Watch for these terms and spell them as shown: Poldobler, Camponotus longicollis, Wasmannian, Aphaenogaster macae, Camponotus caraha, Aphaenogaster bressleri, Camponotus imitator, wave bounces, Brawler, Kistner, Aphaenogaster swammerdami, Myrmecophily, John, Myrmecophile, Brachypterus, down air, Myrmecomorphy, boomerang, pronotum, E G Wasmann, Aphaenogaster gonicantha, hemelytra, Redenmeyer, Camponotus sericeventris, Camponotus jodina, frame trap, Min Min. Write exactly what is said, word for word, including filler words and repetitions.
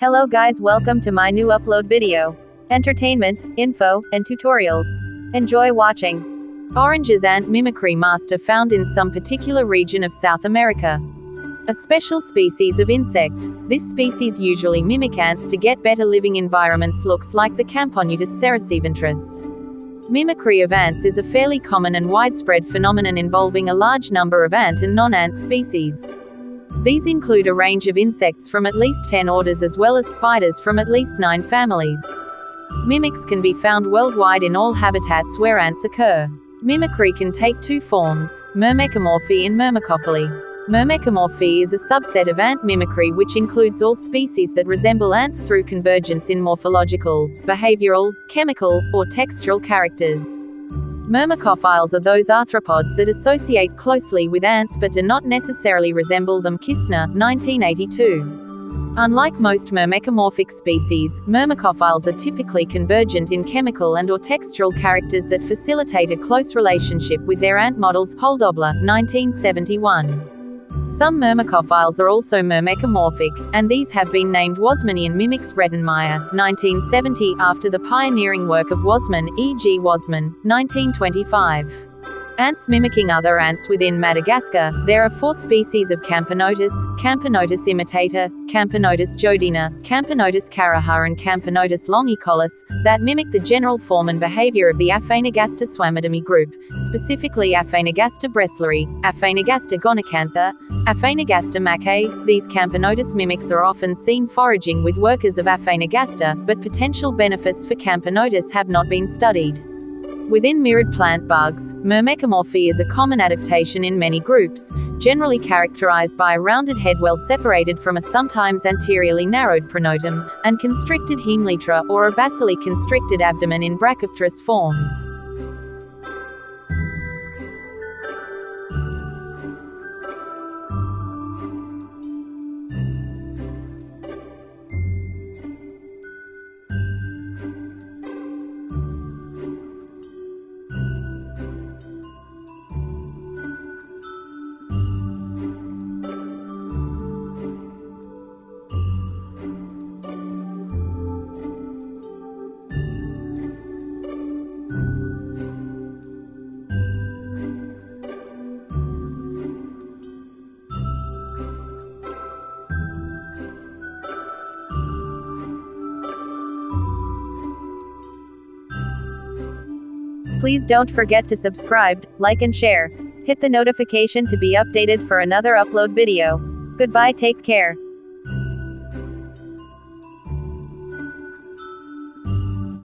Hello guys, welcome to my new upload video. Entertainment, info, and tutorials. Enjoy watching. Orange is ant mimicry master found in some particular region of South America. A special species of insect. This species usually mimic ants to get better living environments, looks like the Camponotus sericeventris. Mimicry of ants is a fairly common and widespread phenomenon involving a large number of ant and non-ant species. These include a range of insects from at least ten orders as well as spiders from at least nine families. Mimics can be found worldwide in all habitats where ants occur. Mimicry can take two forms, myrmecomorphy and myrmecophily. Myrmecomorphy is a subset of ant mimicry which includes all species that resemble ants through convergence in morphological, behavioral, chemical, or textural characters. Myrmecophiles are those arthropods that associate closely with ants but do not necessarily resemble them. Kistner, nineteen eighty-two. Unlike most myrmecomorphic species, myrmecophiles are typically convergent in chemical and or textural characters that facilitate a close relationship with their ant models. Poldobler, nineteen seventy-one. Some myrmecophiles are also myrmecomorphic, and these have been named Wasmannian mimics. Redenmeyer, nineteen seventy, after the pioneering work of Wasmann, E G Wasmann, nineteen twenty-five. Ants mimicking other ants within Madagascar. There are four species of Camponotus: Camponotus imitator, Camponotus jodina, Camponotus caraha, and Camponotus longicollis, that mimic the general form and behavior of the Aphaenogaster swammerdami group, specifically Aphaenogaster bressleri, Aphaenogaster gonicantha, Aphaenogaster macae. These Camponotus mimics are often seen foraging with workers of Aphaenogaster, but potential benefits for Camponotus have not been studied. Within mirrored plant bugs, myrmecomorphy is a common adaptation in many groups, generally characterized by a rounded head well separated from a sometimes anteriorly narrowed pronotum, and constricted hemelytra or a basally constricted abdomen in Brachypterus forms. Please don't forget to subscribe, like and share. Hit the notification to be updated for another upload video. Goodbye, take care.